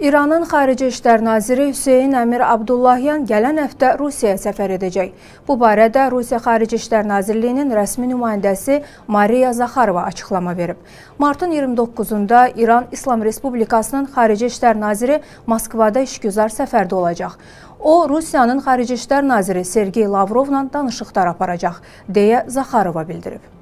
İranın Xarici İşlər Naziri Hüseyn Əmir-Abdullahian gələn həftə Rusiyaya səfər edəcək. Bu barədə Rusiya Xarici İşlər Nazirliyinin rəsmi nümayəndəsi Mariya Zaxarova açıqlama verib. Martın 29-da İran İslam Respublikasının Xarici İşlər Naziri Moskvada işgüzar səfərdə olacaq. O, Rusiyanın Xarici İşlər Naziri Sergey Lavrovla danışıqlar aparacaq, deyə Zaxarova bildirib.